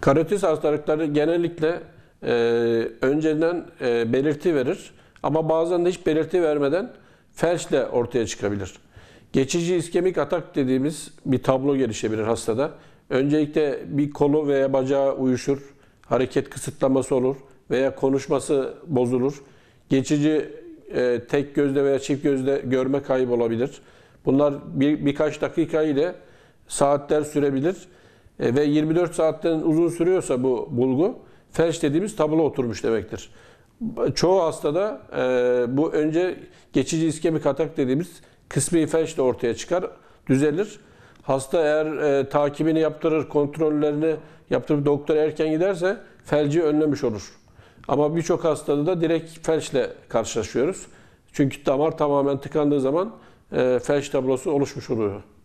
Karotis hastalıkları genellikle önceden belirti verir ama bazen de hiç belirti vermeden felçle ortaya çıkabilir. Geçici iskemik atak dediğimiz bir tablo gelişebilir hastada. Öncelikle bir kolu veya bacağı uyuşur, hareket kısıtlaması olur veya konuşması bozulur. Geçici tek gözle veya çift gözle görme kaybı olabilir. Bunlar birkaç dakika ile saatler sürebilir ve 24 saatten uzun sürüyorsa bu bulgu felç dediğimiz tablo oturmuş demektir. Çoğu hastada bu önce geçici iskemik atak dediğimiz kısmi felç de ortaya çıkar, düzelir. Hasta eğer takibini yaptırır, kontrollerini yaptırıp doktora erken giderse felci önlemiş olur. Ama birçok hastada da direkt felçle karşılaşıyoruz. Çünkü damar tamamen tıkandığı zaman felç tablosu oluşmuş oluyor.